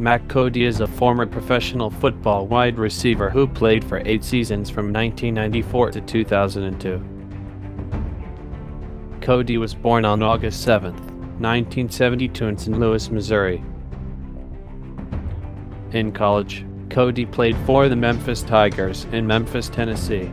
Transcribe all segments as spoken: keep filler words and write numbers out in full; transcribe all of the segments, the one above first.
Mac Cody is a former professional football wide receiver who played for eight seasons from nineteen ninety-four to two thousand two. Cody was born on August seventh, nineteen seventy-two in Saint Louis, Missouri. In college, Cody played for the Memphis Tigers in Memphis, Tennessee.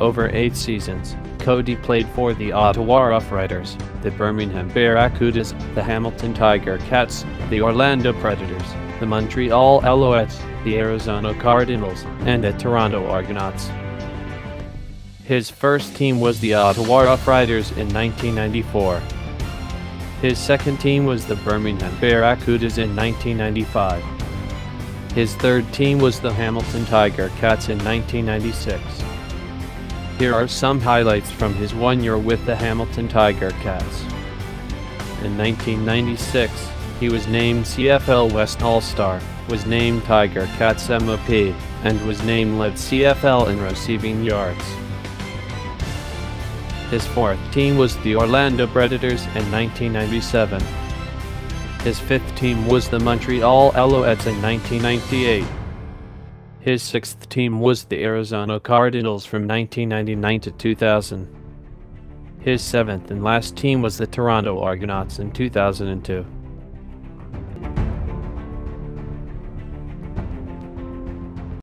Over eight seasons, Cody played for the Ottawa Rough Riders, the Birmingham Barracudas, the Hamilton Tiger-Cats, the Orlando Predators, the Montreal Alouettes, the Arizona Cardinals, and the Toronto Argonauts. His first team was the Ottawa Rough Riders in nineteen ninety-four. His second team was the Birmingham Barracudas in nineteen ninety-five. His third team was the Hamilton Tiger-Cats in nineteen ninety-six. Here are some highlights from his one year with the Hamilton Tiger-Cats. In nineteen ninety-six, he was named C F L West All-Star, was named Tiger-Cats M V P, and was named led C F L in receiving yards. His fourth team was the Orlando Predators in nineteen ninety-seven. His fifth team was the Montreal Alouettes in nineteen ninety-eight. His sixth team was the Arizona Cardinals from nineteen ninety-nine to two thousand. His seventh and last team was the Toronto Argonauts in two thousand two.